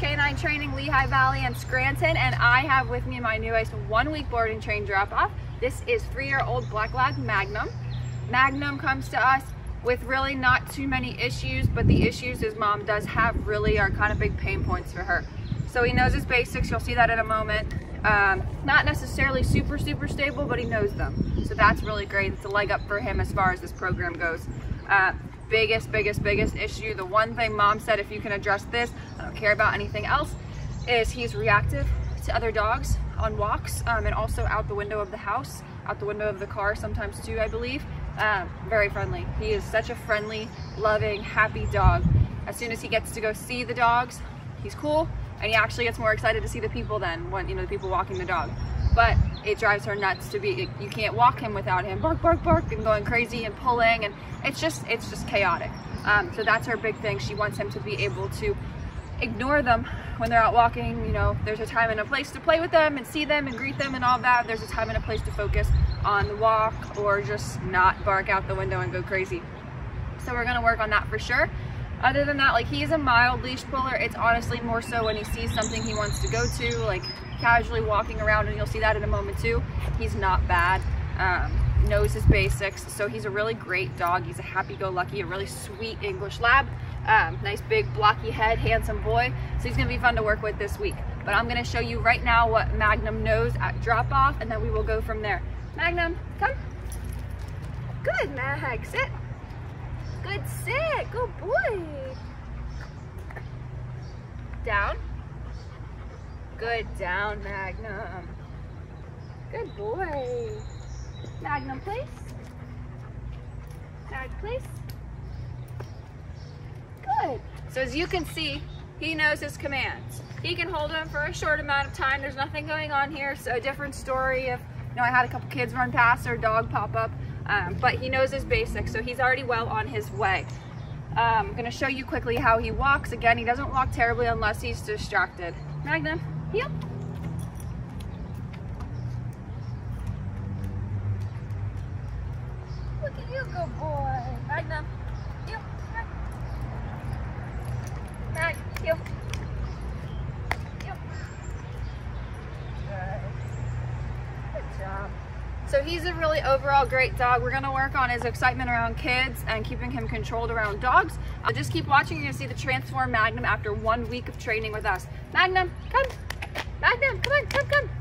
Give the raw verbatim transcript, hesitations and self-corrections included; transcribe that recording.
Canine Training, Lehigh Valley and Scranton, and I have with me my newest one-week board and train drop-off. This is three-year-old black lab Magnum. Magnum comes to us with really not too many issues, but the issues his mom does have really are kind of big pain points for her. So he knows his basics, you'll see that in a moment. Um, not necessarily super, super stable, but he knows them. So that's really great. It's a leg up for him as far as this program goes. Uh, biggest biggest biggest issue, the one thing mom said, if you can address this, I don't care about anything else, is he's reactive to other dogs on walks, um, and also out the window of the house, out the window of the car sometimes too, I believe. Um, very friendly. He is such a friendly, loving, happy dog. As soon as he gets to go see the dogs, he's cool, and he actually gets more excited to see the people than when, you know, the people walking the dog. But it drives her nuts to be, you can't walk him without him bark bark bark and going crazy and pulling, and it's just it's just chaotic. Um, so that's her big thing. She wants him to be able to ignore them when they're out walking. You know, there's a time and a place to play with them and see them and greet them and all that. There's a time and a place to focus on the walk or just not bark out the window and go crazy. So we're gonna work on that for sure. Other than that, like, he's a mild leash puller. It's honestly more so when he sees something he wants to go to, like casually walking around, and you'll see that in a moment too. He's not bad, um, knows his basics, so he's a really great dog. He's a happy-go-lucky, a really sweet English Lab. Um, nice big blocky head, handsome boy. So he's gonna be fun to work with this week. But I'm gonna show you right now what Magnum knows at drop-off, and then we will go from there. Magnum, come. Good, Mag, sit. Good, sit, good boy. Down. Good, down, Magnum. Good boy. Magnum, please. Mag, please. Good. So as you can see, he knows his commands. He can hold them for a short amount of time. There's nothing going on here, so a different story if, you know, I had a couple kids run past or a dog pop up, um, but he knows his basics, so he's already well on his way. Um, I'm gonna show you quickly how he walks. Again, he doesn't walk terribly unless he's distracted. Magnum. Heel. Look at you, good boy. Magnum. Heel. Mag. Heel. Heel. Good. Good job. So he's a really overall great dog. We're gonna work on his excitement around kids and keeping him controlled around dogs. Uh, just keep watching. You're gonna see the transform Magnum after one week of training with us. Magnum, come. Magnum, come on, come, come.